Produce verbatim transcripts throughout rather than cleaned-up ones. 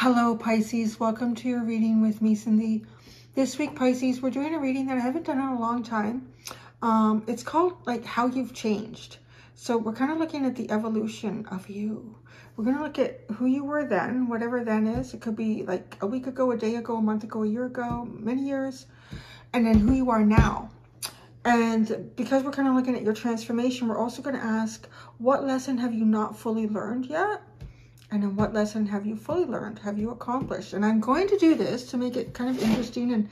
Hello Pisces, welcome to your reading with me, Cindy. This week, Pisces, we're doing a reading that I haven't done in a long time. Um, it's called like How You've Changed. So we're kind of looking at the evolution of you. We're going to look at who you were then, whatever then is. It could be like a week ago, a day ago, a month ago, a year ago, many years, and then who you are now. And because we're kind of looking at your transformation, we're also going to ask, what lesson have you not fully learned yet? And then what lesson have you fully learned? Have you accomplished? And I'm going to do this to make it kind of interesting and,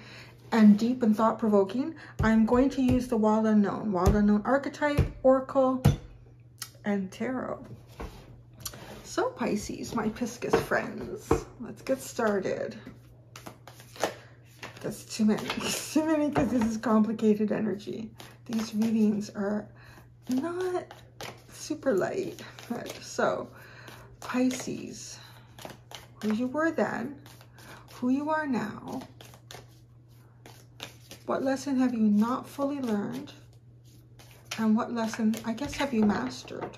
and deep and thought-provoking. I'm going to use the Wild Unknown, Wild Unknown Archetype, Oracle, and Tarot. So Pisces, my Pisces friends, let's get started. That's too many. It's too many because this is complicated energy. These readings are not super light. Right, so... Pisces, who you were then, who you are now, what lesson have you not fully learned, and what lesson, I guess, have you mastered?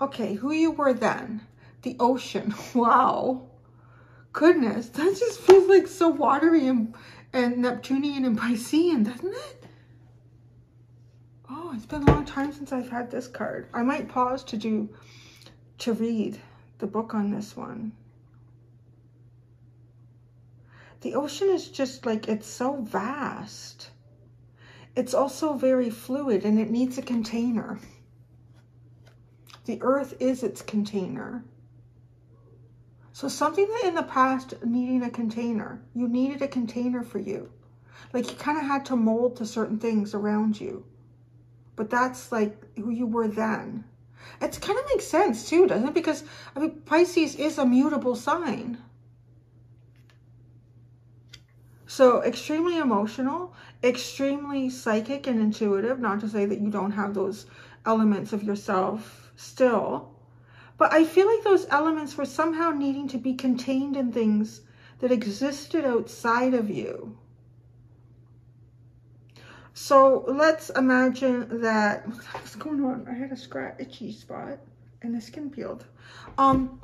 Okay, who you were then, the ocean, wow, goodness, that just feels like so watery and, and Neptunian and Piscean, doesn't it? Oh, it's been a long time since I've had this card. I might pause to do, to read the book on this one. The ocean is just like, it's so vast. It's also very fluid and it needs a container. The earth is its container. So something that in the past needing a container, you needed a container for you. Like you kind of had to mold to certain things around you. But that's like who you were then. It kind of makes sense too, doesn't it? Because I mean, Pisces is a mutable sign. So extremely emotional, extremely psychic and intuitive, not to say that you don't have those elements of yourself still. But I feel like those elements were somehow needing to be contained in things that existed outside of you. So let's imagine that, what's going on? I had a scratch, itchy spot and the skin peeled. Um,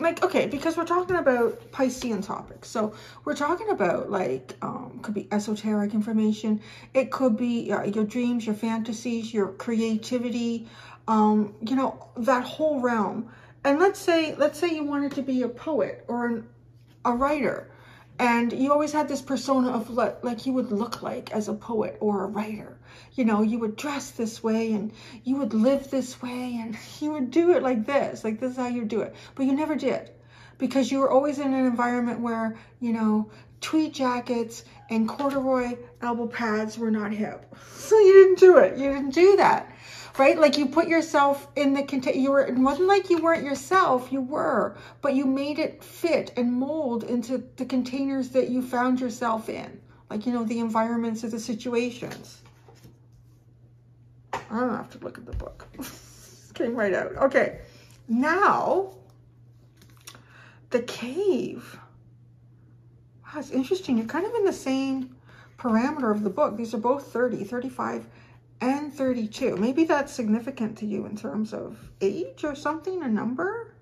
like, okay, because we're talking about Piscean topics. So we're talking about like, um, could be esoteric information. It could be uh, your dreams, your fantasies, your creativity, um, you know, that whole realm. And let's say, let's say you wanted to be a poet or an, a writer. And you always had this persona of what like you would look like as a poet or a writer. You know, you would dress this way and you would live this way and you would do it like this. Like this is how you do it. But you never did because you were always in an environment where, you know, tweed jackets and corduroy elbow pads were not hip. So you didn't do it. You didn't do that. Right? Like you put yourself in the container, you were, it wasn't like you weren't yourself, you were, but you made it fit and mold into the containers that you found yourself in. Like, you know, the environments or the situations. I don't have to look at the book. Came right out. Okay. Now, the cave. Wow, it's interesting. You're kind of in the same parameter of the book. These are both thirty, thirty-five. And thirty-two. Maybe that's significant to you in terms of age or something, a number.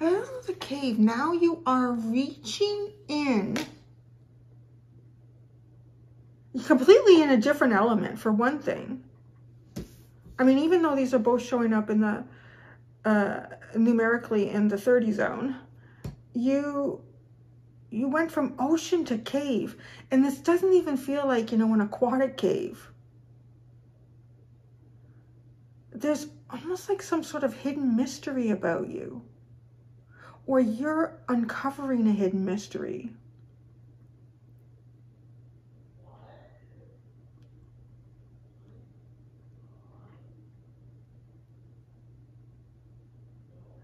Out of the cave, now you are reaching in. You're completely in a different element, for one thing. I mean, even though these are both showing up in the uh, numerically in the thirty zone, you you went from ocean to cave, and this doesn't even feel like, you know, an aquatic cave. There's almost like some sort of hidden mystery about you, or you're uncovering a hidden mystery.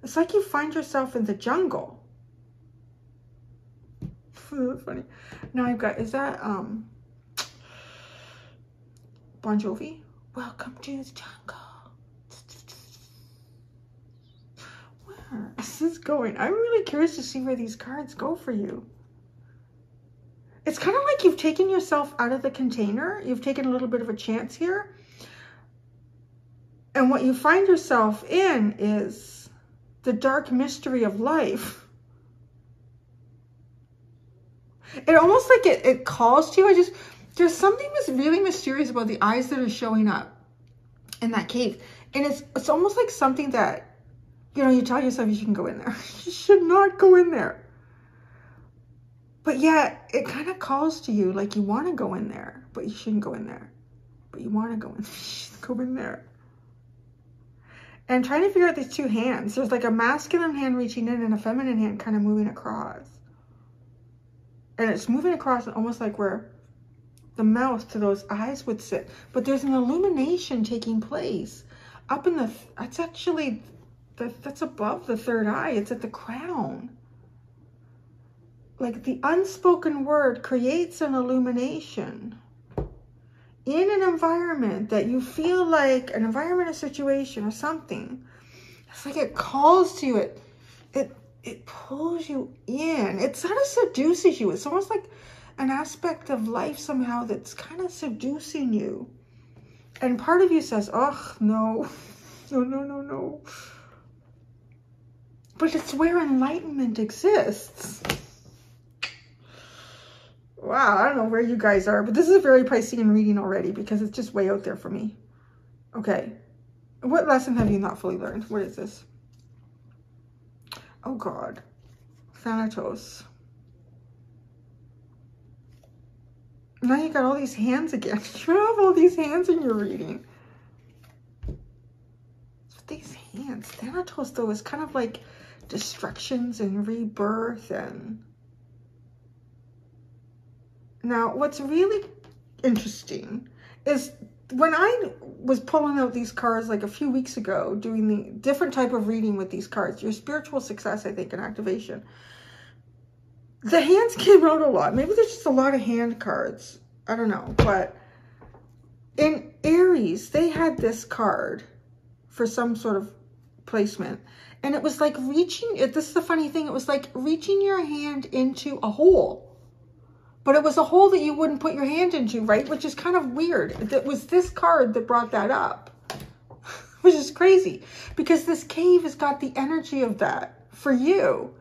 It's like you find yourself in the jungle. Funny. Now I've got, is that um Bon Jovi? Welcome to the jungle. Where? this is going. I'm really curious to see where these cards go for you. It's kind of like you've taken yourself out of the container. You've taken a little bit of a chance here. And what you find yourself in is the dark mystery of life. It almost like it, it calls to you. I just, there's something that's really mysterious about the eyes that are showing up in that cave. And it's, it's almost like something that, you know, you tell yourself you shouldn't go in there. You should not go in there. But yet, it kind of calls to you, like you want to go in there, but you shouldn't go in there. But you want to go in there, you shouldn't go in there. And I'm trying to figure out these two hands. There's like a masculine hand reaching in and a feminine hand kind of moving across. And it's moving across almost like where the mouth to those eyes would sit. But there's an illumination taking place up in the, that's actually, the, that's above the third eye. It's at the crown. Like the unspoken word creates an illumination in an environment that you feel like an environment, a situation or something. It's like it calls to you. It, it, it pulls you in. It sort of seduces you. It's almost like an aspect of life somehow that's kind of seducing you. And part of you says, oh, no, no, no, no, no. But it's where enlightenment exists. Wow, I don't know where you guys are, but this is a very Piscean reading already because it's just way out there for me. Okay, what lesson have you not fully learned? What is this? Oh God, Thanatos. Now you got all these hands again. You have all these hands in your reading. With these hands, Thanatos though is kind of like destructions and rebirth and... Now, what's really interesting is when I was pulling out these cards like a few weeks ago, doing the different type of reading with these cards, your spiritual success, I think, and activation, the hands came out a lot. Maybe there's just a lot of hand cards. I don't know. But in Aries, they had this card for some sort of placement. And it was like reaching, this is the funny thing, it was like reaching your hand into a hole. But it was a hole that you wouldn't put your hand into, right? Which is kind of weird. It was this card that brought that up, which is crazy because this cave has got the energy of that for you.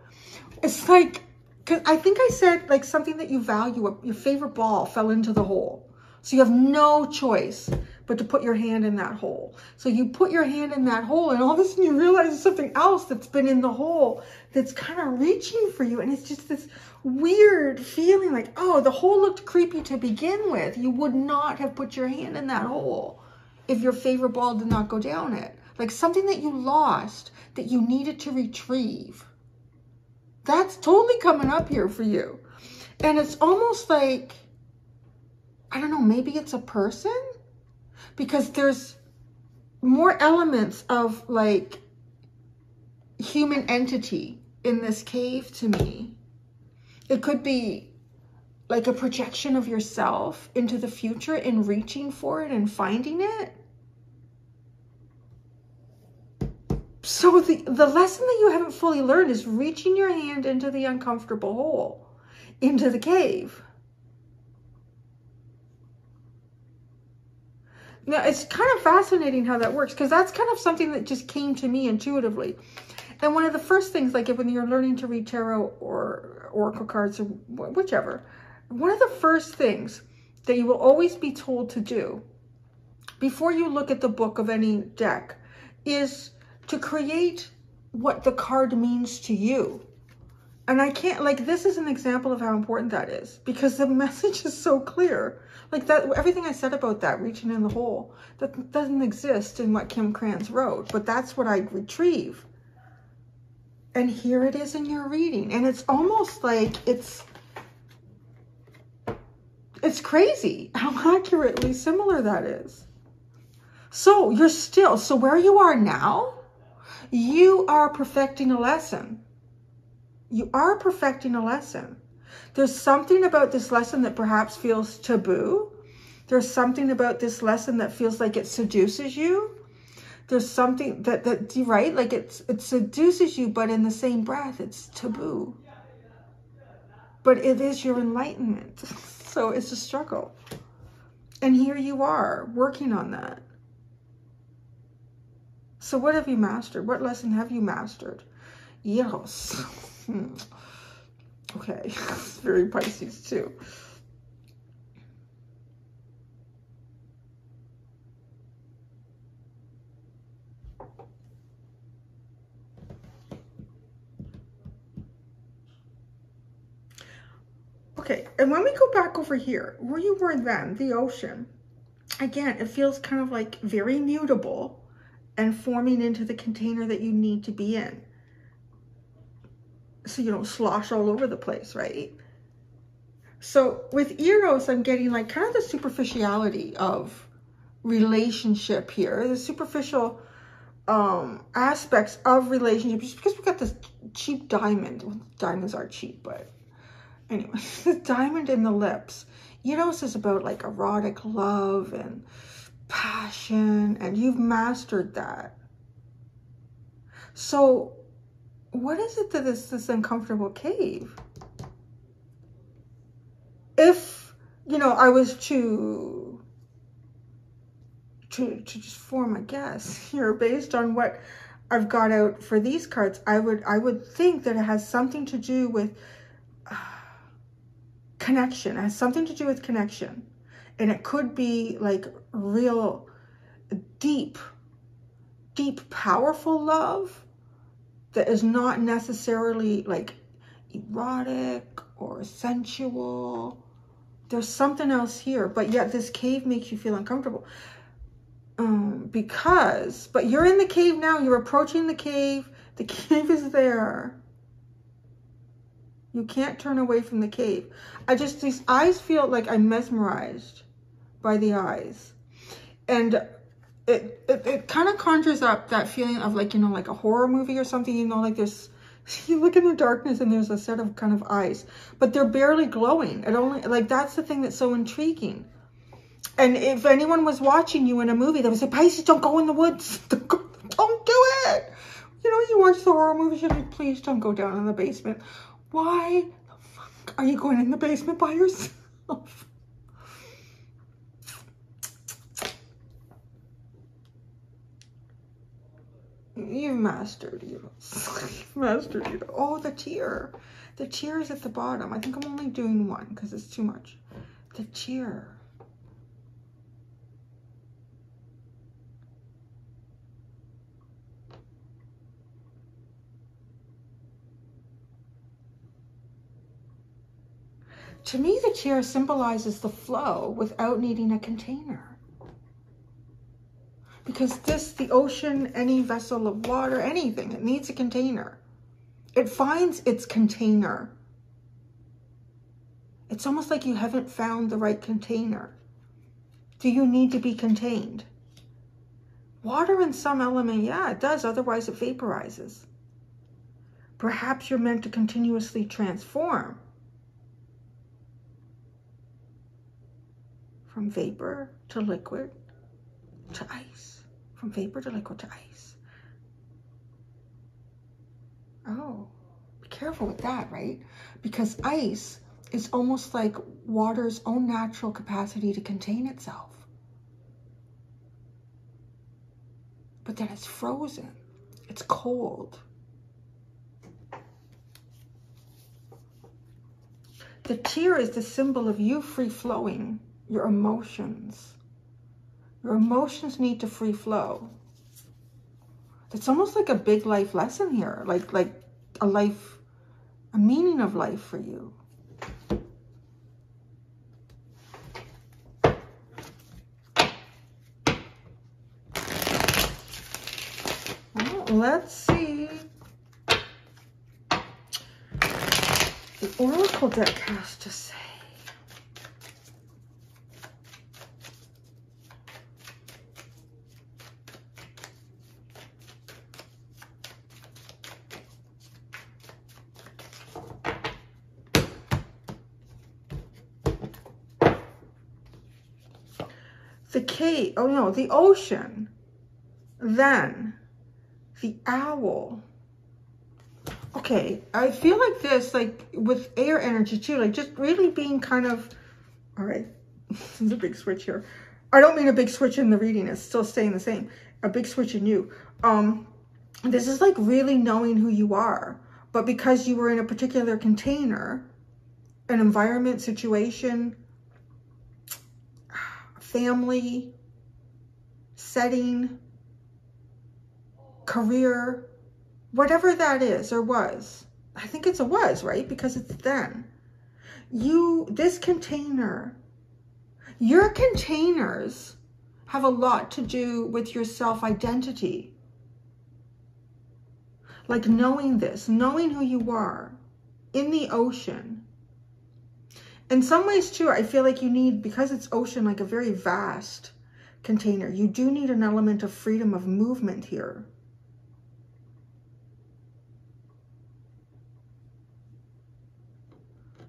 It's like, cause I think I said like something that you value, your favorite ball fell into the hole. So you have no choice but to put your hand in that hole. So you put your hand in that hole and all of a sudden you realize there's something else that's been in the hole that's kind of reaching for you. And it's just this weird feeling like, oh, the hole looked creepy to begin with. You would not have put your hand in that hole if your favorite ball did not go down it. Like something that you lost that you needed to retrieve. That's totally coming up here for you. And it's almost like, I don't know, maybe it's a person? Because there's more elements of like human entity in this cave to me. It could be like a projection of yourself into the future in reaching for it and finding it. So the, the lesson that you haven't fully learned is reaching your hand into the uncomfortable hole, into the cave. Now, it's kind of fascinating how that works because that's kind of something that just came to me intuitively. And one of the first things, like when you're learning to read tarot or oracle cards or whichever, one of the first things that you will always be told to do before you look at the book of any deck is to create what the card means to you. And I can't, like, this is an example of how important that is because the message is so clear. Like that, everything I said about that, reaching in the hole, that doesn't exist in what Kim Kranz wrote, but that's what I retrieve. And here it is in your reading. And it's almost like it's, it's crazy how accurately similar that is. So you're still, so where you are now, you are perfecting a lesson. You are perfecting a lesson. There's something about this lesson that perhaps feels taboo. There's something about this lesson that feels like it seduces you. There's something that, that right? Like it's, it seduces you, but in the same breath, it's taboo. But it is your enlightenment. So it's a struggle. And here you are working on that. So what have you mastered? What lesson have you mastered? Eros. Okay, it's very Pisces too. Okay, and when we go back over here, where you were then, the ocean, again, it feels kind of like very mutable and forming into the container that you need to be in. So you don't slosh all over the place, right? So with Eros, I'm getting like kind of the superficiality of relationship here, the superficial um, aspects of relationship, just because we got this cheap diamond. Well, diamonds are cheap, but anyway, the diamond in the lips. Eros is about like erotic love and passion, and you've mastered that. So what is it that is this uncomfortable cave? If, you know, I was to, to, to just form a guess here based on what I've got out for these cards, I would, I would think that it has something to do with uh, connection. It has something to do with connection. And it could be like real deep, deep, powerful love that is not necessarily like erotic or sensual. There's something else here, but yet this cave makes you feel uncomfortable. Um, because, but you're in the cave now, you're approaching the cave, the cave is there. You can't turn away from the cave. I just, these eyes feel like I'm mesmerized by the eyes. And it, it, it kind of conjures up that feeling of like, you know, like a horror movie or something, you know, like there's, you look in the darkness and there's a set of kind of eyes, but they're barely glowing. It only, like, that's the thing that's so intriguing. And if anyone was watching you in a movie, they would say, Pisces, don't go in the woods. Don't, go, don't do it. You know, you watch the horror movies, you're like, please don't go down in the basement. Why the fuck are you going in the basement by yourself? You've mastered you. You've mastered you. Oh, the tear. The tear is at the bottom. I think I'm only doing one because it's too much. The tear. To me, the tear symbolizes the flow without needing a container. Because this, the ocean, any vessel of water, anything, it needs a container. It finds its container. It's almost like you haven't found the right container. Do you need to be contained? Water in some element, yeah, it does. Otherwise, it vaporizes. Perhaps you're meant to continuously transform. From vapor to liquid to ice. From vapor to liquid to ice. Oh, be careful with that, right? Because ice is almost like water's own natural capacity to contain itself. But then it's frozen. It's cold. The tear is the symbol of you free-flowing. Your emotions. Your emotions need to free flow. It's almost like a big life lesson here, like like a life, a meaning of life for you. Well, let's see. The Oracle deck has to say. The cave, oh no, the ocean Then the owl. Okay, I feel like this, like with air energy too, like just really being kind of, all right, there's a big switch here. I don't mean a big switch in the reading, it's still staying the same. A big switch in you. Um, this is like really knowing who you are, but because you were in a particular container, an environment, situation, family, setting, career, whatever that is or was. I think it's a was, right? Because it's then. You, this container, your containers have a lot to do with your self-identity. Like knowing this, knowing who you are in the ocean. In some ways too, I feel like you need, because it's ocean, like a very vast container, you do need an element of freedom of movement here.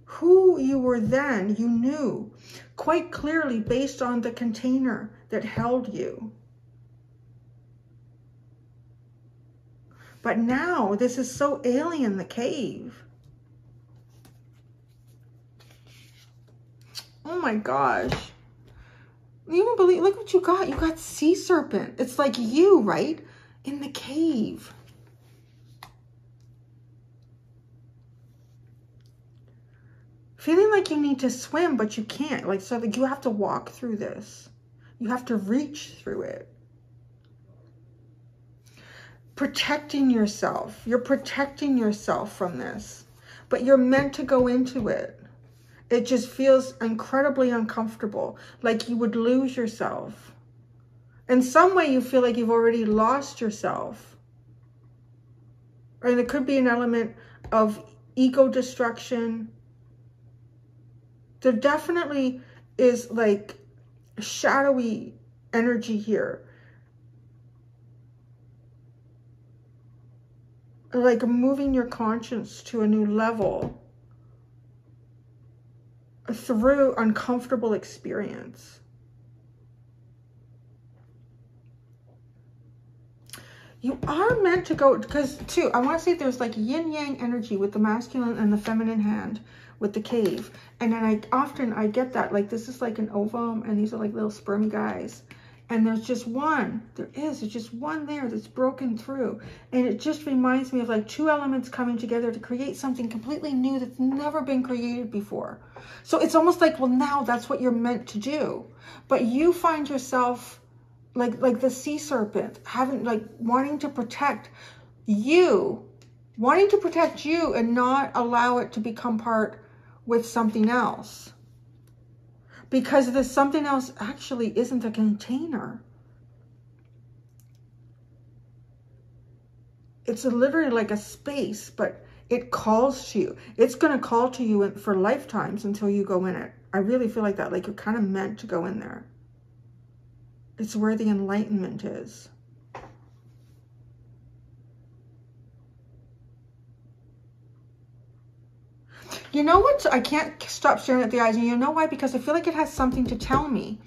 Who you were then, you knew quite clearly based on the container that held you. But now this is so alien, the cave. Oh my gosh. You don't believe, look what you got. You got sea serpent. It's like you, right? In the cave. Feeling like you need to swim, but you can't. Like, so like you have to walk through this. You have to reach through it. Protecting yourself. You're protecting yourself from this, but you're meant to go into it. It just feels incredibly uncomfortable, like you would lose yourself. In some way, you feel like you've already lost yourself. And it could be an element of ego destruction. There definitely is like shadowy energy here. Like moving your conscience to a new level through uncomfortable experience. You are meant to go, because too, I want to say there's like yin-yang energy with the masculine and the feminine hand with the cave. And then I often, I get that, like this is like an ovum and these are like little sperm guys. And there's just one, there is, there's just one there that's broken through. And it just reminds me of like two elements coming together to create something completely new that's never been created before. So it's almost like, well, now that's what you're meant to do. But you find yourself like like the sea serpent, having like wanting to protect you, wanting to protect you and not allow it to become part with something else. Because this something else actually isn't a container. It's literally like a space, but it calls to you. It's gonna call to you for lifetimes until you go in it. I really feel like that, like you're kind of meant to go in there. It's where the enlightenment is. You know what? I can't stop staring at the eyes. And you know why? Because I feel like it has something to tell me.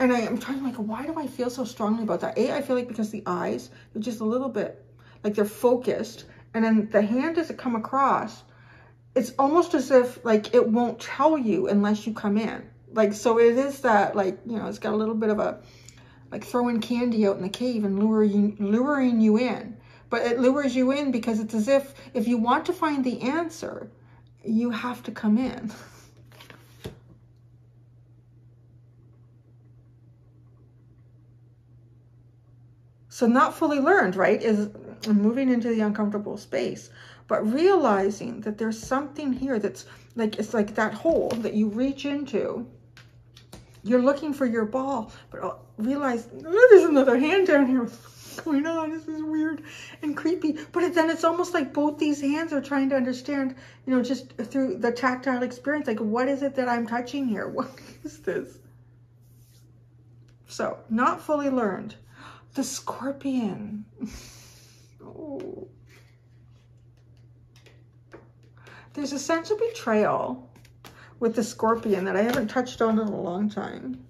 And I am trying, like, why do I feel so strongly about that? A, I feel like because the eyes, they're just a little bit, like they're focused. And then the hand doesn't come across. It's almost as if, like, it won't tell you unless you come in. Like, so it is that, like, you know, it's got a little bit of a, like throwing candy out in the cave and luring, luring you in. But it lures you in because it's as if, if you want to find the answer, you have to come in. So not fully learned, right, is moving into the uncomfortable space, but realizing that there's something here that's like, it's like that hole that you reach into. You're looking for your ball, but realize, oh, there's another hand down here. What's going on? This is weird and creepy. But then it's almost like both these hands are trying to understand, you know, just through the tactile experience, like, what is it that I'm touching here? What is this? So, not fully learned. The scorpion. Oh. There's a sense of betrayal with the scorpion that I haven't touched on in a long time.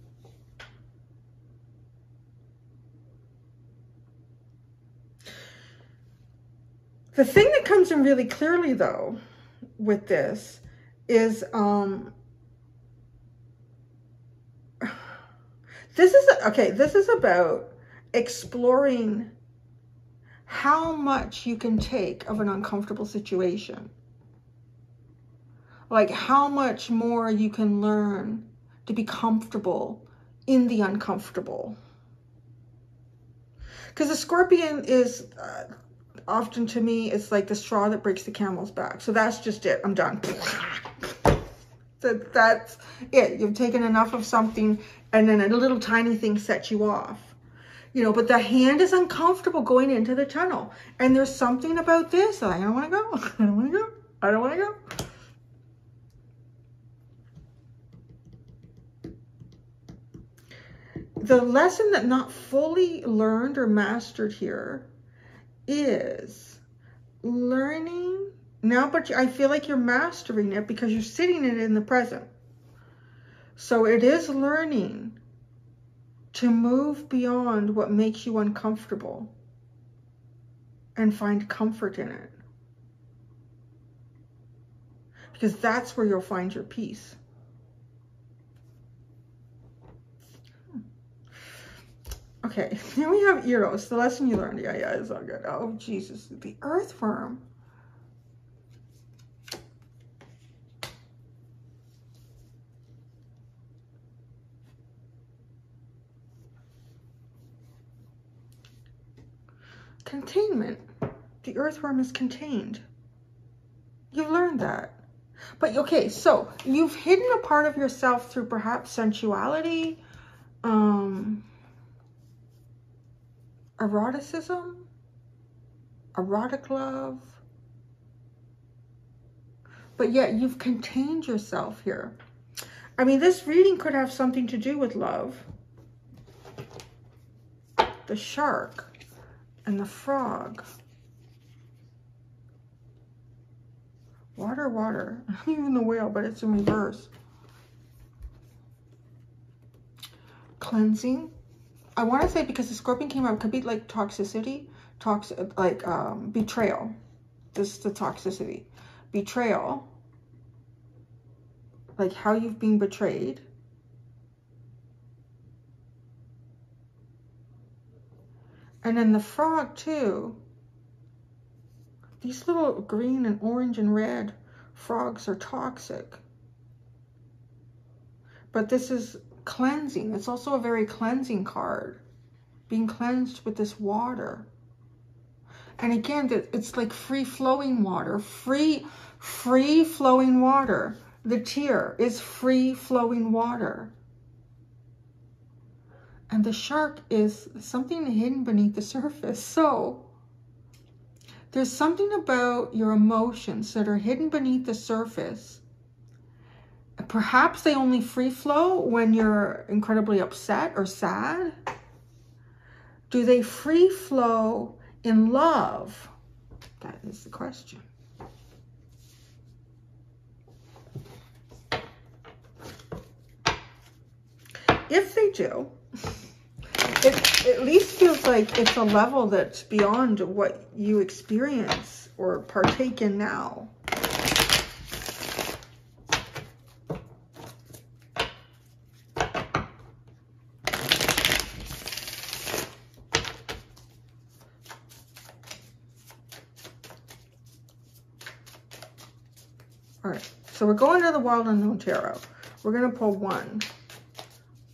The thing that comes in really clearly, though, with this is um, this is, okay, this is about exploring how much you can take of an uncomfortable situation. Like how much more you can learn to be comfortable in the uncomfortable. Because the scorpion is uh, often to me, it's like the straw that breaks the camel's back. So that's just it. I'm done. So that's it. You've taken enough of something and then a little tiny thing sets you off. You know, but the hand is uncomfortable going into the tunnel. And there's something about this that I don't want to go. I don't want to go. I don't want to go. The lesson that not fully learned or mastered here is learning now, but I feel like you're mastering it because you're sitting in it in the present. So it is learning to move beyond what makes you uncomfortable and find comfort in it. Because that's where you'll find your peace. Okay, here we have Eros, the lesson you learned. Yeah, yeah, it's all good. Oh, Jesus, the earthworm. Containment. The earthworm is contained. You learned that. But, okay, so you've hidden a part of yourself through perhaps sensuality, um... eroticism, erotic love, but yet you've contained yourself here. I mean, this reading could have something to do with love. The shark and the frog. Water, water, even the whale, but it's in reverse. Cleansing. I want to say because the scorpion came out, it could be like toxicity, tox like um, betrayal. This is the toxicity. Betrayal, like how you've been betrayed. And then the frog too. These little green and orange and red frogs are toxic. But this is cleansing. It's also a very cleansing card, being cleansed with this water. And again, it's like free flowing water, free free flowing water. The tear is free flowing water, and the shark is something hidden beneath the surface. So there's something about your emotions that are hidden beneath the surface. Perhaps they only free flow when you're incredibly upset or sad. Do they free flow in love? That is the question. If they do, it at least feels like it's a level that's beyond what you experience or partake in now. So we're going to the Wild Unknown Tarot. We're going to pull one.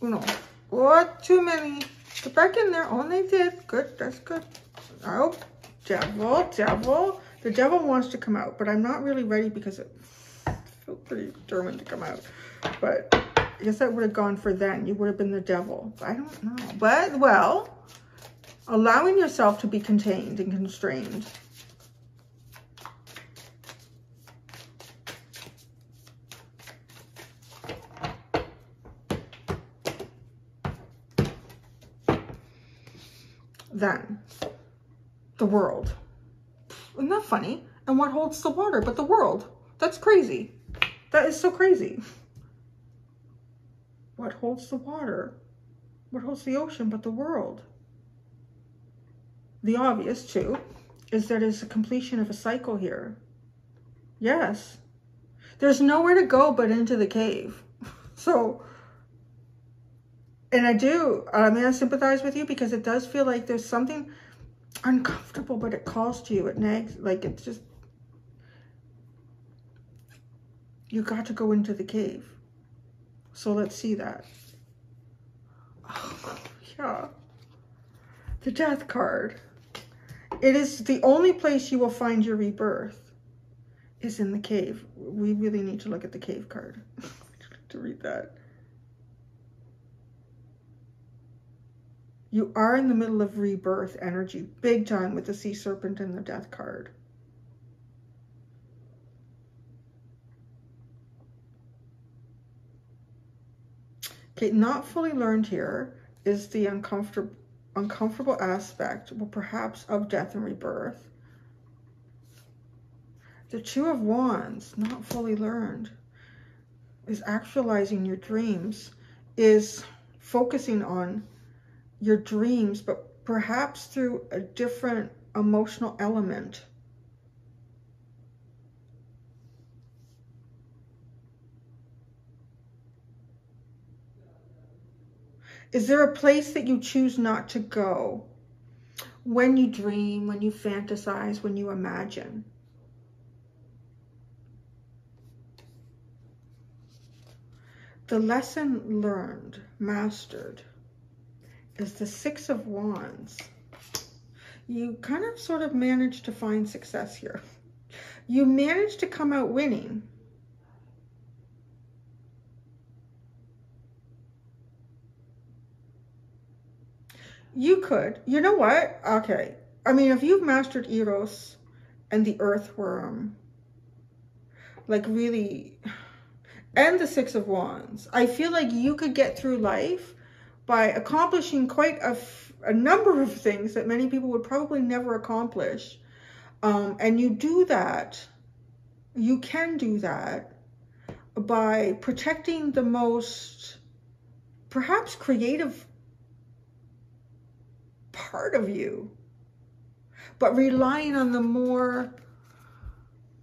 Uno. Oh, too many. Get back in there. Oh, they did. Good. That's good. Oh, devil, devil. The devil wants to come out, but I'm not really ready because it felt pretty determined to come out. But I guess that would have gone for then. You would have been the devil. I don't know. But, well, allowing yourself to be contained and constrained. Then the world. Isn't that funny? And what holds the water but the world? That's crazy. That is so crazy. What holds the water? What holds the ocean but the world? The obvious too. is that it's a completion of a cycle here. Yes. There's nowhere to go but into the cave. So, and I do, I mean, I sympathize with you because it does feel like there's something uncomfortable, but it calls to you, it nags, like it's just, you got to go into the cave. So let's see that. Oh, yeah. The Death card. It is the only place you will find your rebirth is in the cave. We really need to look at the cave card to read that. You are in the middle of rebirth energy, big time, with the Sea Serpent and the Death card. Okay, not fully learned here is the uncomfortable uncomfortable aspect, well, perhaps, of death and rebirth. The Two of Wands, not fully learned, is actualizing your dreams, is focusing on your dreams, but perhaps through a different emotional element. Is there a place that you choose not to go when you dream, when you fantasize, when you imagine? The lesson learned, mastered, is the Six of Wands. You kind of sort of managed to find success here. You managed to come out winning. You could, you know what? Okay. I mean, if you've mastered Eros and the Earthworm, like really, and the Six of Wands, I feel like you could get through life by accomplishing quite a, f a number of things that many people would probably never accomplish. Um, and you do that, you can do that by protecting the most, perhaps creative part of you, but relying on the more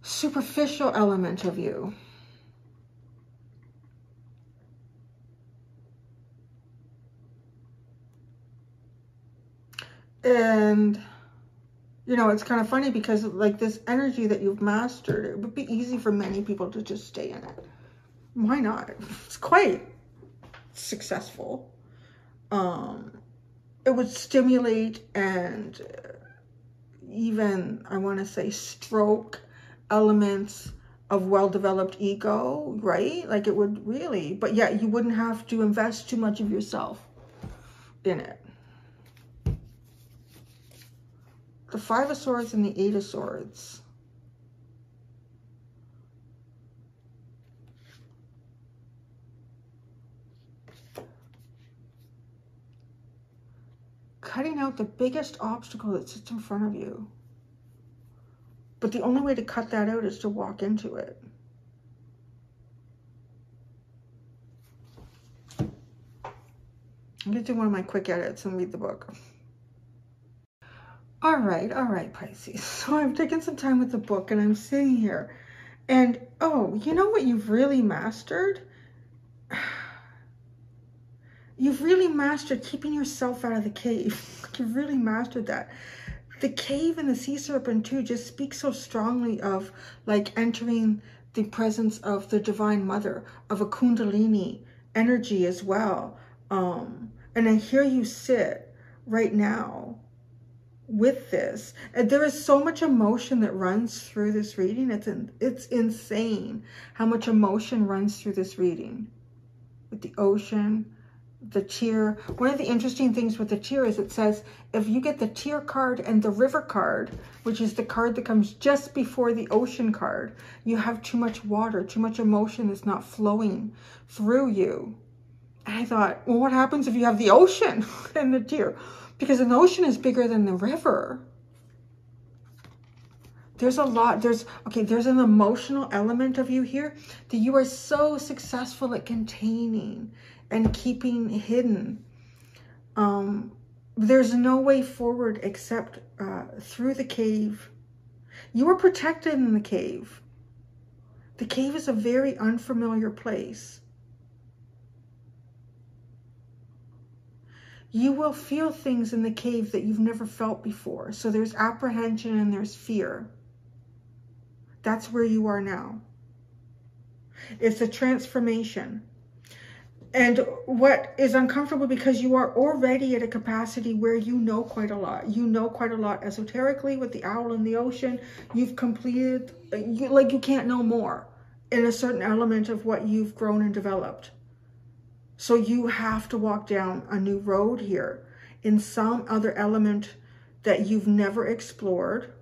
superficial element of you. And, you know, it's kind of funny because like this energy that you've mastered, it would be easy for many people to just stay in it. Why not? It's quite successful. Um, It would stimulate and even, I want to say, stroke elements of well-developed ego, right? Like it would really, but yeah, you wouldn't have to invest too much of yourself in it. The Five of Swords and the Eight of Swords. Cutting out the biggest obstacle that sits in front of you. But the only way to cut that out is to walk into it. I'm gonna do one of my quick edits and read the book. All right, all right, Pisces. So I've taken some time with the book and I'm sitting here and, oh, you know what you've really mastered? You've really mastered keeping yourself out of the cave. You've really mastered that. The cave and the sea serpent too just speak so strongly of like entering the presence of the Divine Mother, of a Kundalini energy as well. Um, and I hear you sit right now with this. And there is so much emotion that runs through this reading. It's, in, it's insane how much emotion runs through this reading. With the ocean, the tear. One of the interesting things with the tear is it says if you get the tear card and the river card, which is the card that comes just before the ocean card, you have too much water, too much emotion that's not flowing through you. And I thought, well, what happens if you have the ocean and the tear? Because an ocean is bigger than the river. There's a lot, there's, okay, there's an emotional element of you here that you are so successful at containing and keeping hidden. Um, there's no way forward except uh, through the cave. You are protected in the cave. The cave is a very unfamiliar place. You will feel things in the cave that you've never felt before. So there's apprehension and there's fear. That's where you are now. It's a transformation. And what is uncomfortable, because you are already at a capacity where you know quite a lot. You know quite a lot esoterically with the owl and the ocean. You've completed, you, like you can't know more in a certain element of what you've grown and developed. So you have to walk down a new road here in some other element that you've never explored,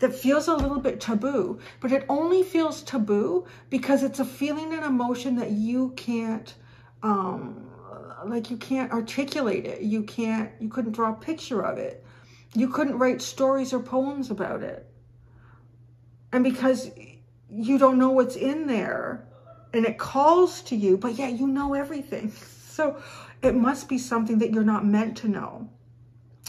that feels a little bit taboo, but it only feels taboo because it's a feeling and emotion that you can't, um, like you can't articulate it. You can't, you couldn't draw a picture of it. You couldn't write stories or poems about it. And because you don't know what's in there and it calls to you, but yet you know everything. So it must be something that you're not meant to know.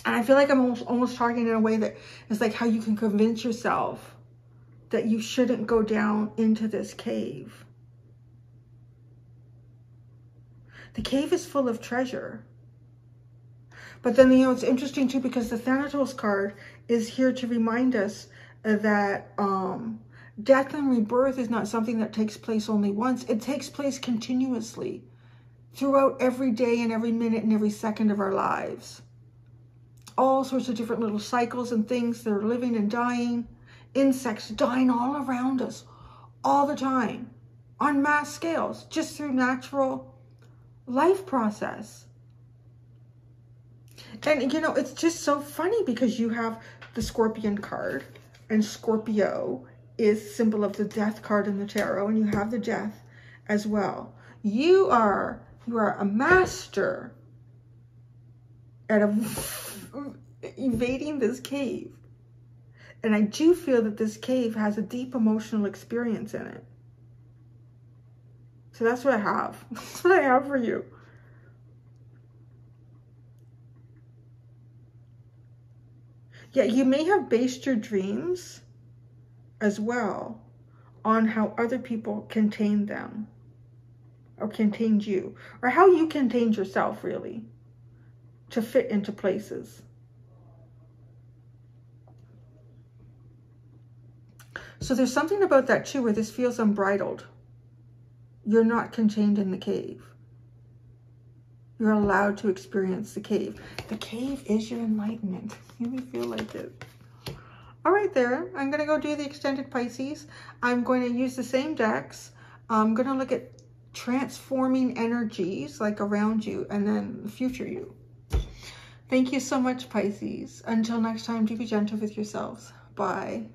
And I feel like I'm almost, almost talking in a way that is like how you can convince yourself that you shouldn't go down into this cave. The cave is full of treasure. But then, you know, it's interesting too, because the Thanatos card is here to remind us that um, death and rebirth is not something that takes place only once. It takes place continuously throughout every day and every minute and every second of our lives. All sorts of different little cycles and things that are living and dying. Insects dying all around us, all the time, on mass scales, just through natural life process. And, you know, it's just so funny because you have the Scorpion card, and Scorpio is symbol of the death card in the tarot, and you have the death as well. You are, you are a master at a... evading this cave. And I do feel that this cave has a deep emotional experience in it. So that's what I have. That's what I have for you. Yeah, you may have based your dreams as well on how other people contained them or contained you, or how you contained yourself, really, to fit into places. So there's something about that too, where this feels unbridled. You're not contained in the cave. You're allowed to experience the cave. The cave is your enlightenment. You may feel like it. All right there, I'm gonna go do the extended Pisces. I'm going to use the same decks. I'm gonna look at transforming energies like around you and then the future you. Thank you so much, Pisces. Until next time, do be gentle with yourselves. Bye.